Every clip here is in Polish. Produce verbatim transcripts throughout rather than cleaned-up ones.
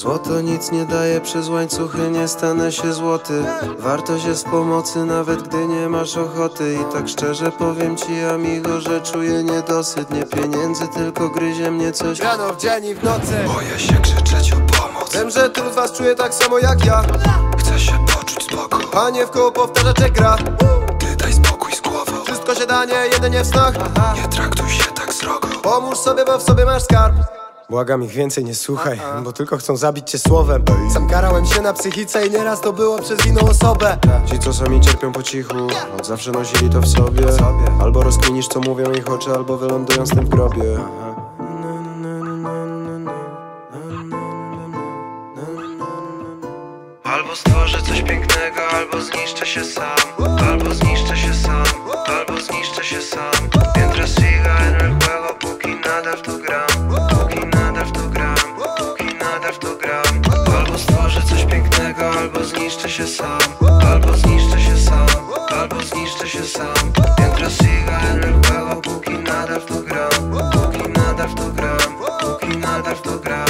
Złoto nic nie daje, przez łańcuchy nie stanę się złoty. Wartość jest pomocy, nawet gdy nie masz ochoty. I tak szczerze powiem ci, amigo, że czuję niedosyt. Nie pieniędzy, tylko gryzie mnie coś rano, w dzień i w nocy. Boję się krzyczeć o pomoc. Wiem, że tylu z was czuje tak samo jak ja. Chcę się poczuć spoko. Panie w koło powtarzacie gra. Ty daj spokój z głową. Wszystko się da, nie jedynie w snach. Aha. Nie traktuj się tak srogo. Pomóż sobie, bo w sobie masz skarb. Błagam ich więcej nie słuchaj, A -a. bo tylko chcą zabić cię słowem. Sam karałem się na psychice i nieraz to było przez inną osobę. Ci co sami cierpią po cichu, od zawsze nosili to w sobie. Albo rozkminisz co mówią ich oczy, albo wylądują z tym w grobie. Albo stworzę coś pięknego, albo zniszczę się sam. Albo zniszczę się sam, albo zniszczę się sam. Mientras siga en el juego, póki nadal w to gram. Albo zniszczę się sam, albo zniszczę się sam, albo zniszczę się sam. Mientras siga en el juego, póki nadal w to gram, póki nadal w to gram, póki nadal w to gram.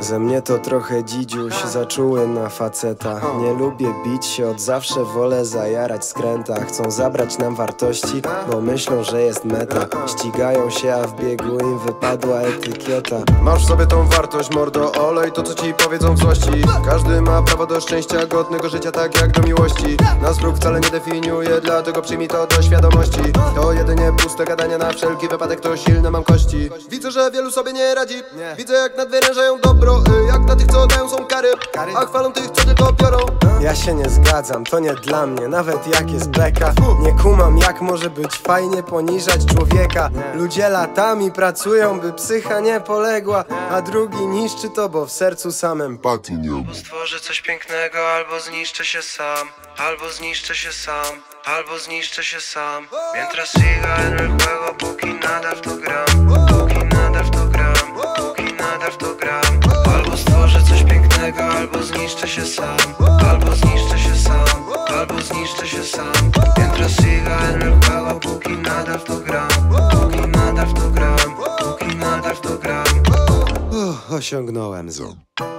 Ze mnie to trochę dzidziuś, zaczuły na faceta. Nie lubię bić się, od zawsze wolę zajarać skręta. Chcą zabrać nam wartości, bo myślą, że jest meta. Ścigają się, a w biegu im wypadła etykieta. Masz w sobie tą wartość, mordo, olej to co ci powiedzą w złości. Każdy ma prawo do szczęścia, godnego życia tak jak do miłości. Nas wróg wcale nie definiuje, dlatego przyjmij to do świadomości. To jedynie puste gadanie, na wszelki wypadek to silne mam kości. Widzę, że wielu sobie nie radzi, widzę jak nadwyrężają dobro. Jak na tych co dają są kary, a chwalą tych co tylko biorą. Ja się nie zgadzam, to nie dla mnie, nawet jak jest beka. Nie kumam jak może być fajnie poniżać człowieka. Ludzie latami pracują, by psycha nie poległa, a drugi niszczy to, bo w sercu sam empatii nie ma. Stworzę coś pięknego, albo zniszczę się sam, albo zniszczę się sam, albo zniszczę się sam. Mientras siga en el juego, póki nadal w to gram, póki nadal w to gram, póki nadal w to gram. Albo stworzę coś pięknego, albo zniszczę się sam, albo zniszczę się sam, albo zniszczę się sam. Mientras siga en el juego, póki nadal w to gram, póki nadal w to gram, póki nadal w to gram. Uch, osiągnąłem zło.